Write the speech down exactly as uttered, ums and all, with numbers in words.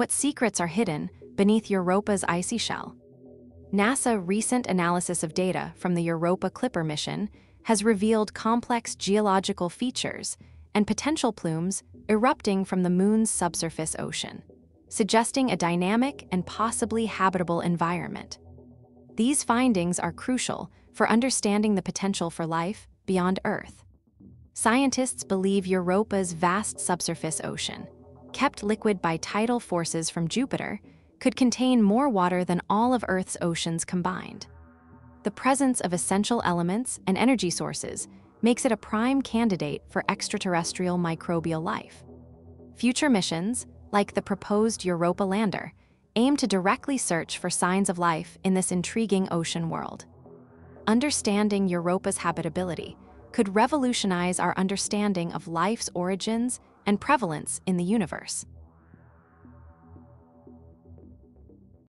What secrets are hidden beneath Europa's icy shell? NASA's recent analysis of data from the Europa Clipper mission has revealed complex geological features and potential plumes erupting from the moon's subsurface ocean, suggesting a dynamic and possibly habitable environment. These findings are crucial for understanding the potential for life beyond Earth. Scientists believe Europa's vast subsurface ocean, kept liquid by tidal forces from Jupiter, could contain more water than all of Earth's oceans combined. The presence of essential elements and energy sources makes it a prime candidate for extraterrestrial microbial life. Future missions, like the proposed Europa lander, aim to directly search for signs of life in this intriguing ocean world. Understanding Europa's habitability could revolutionize our understanding of life's origins and prevalence in the universe.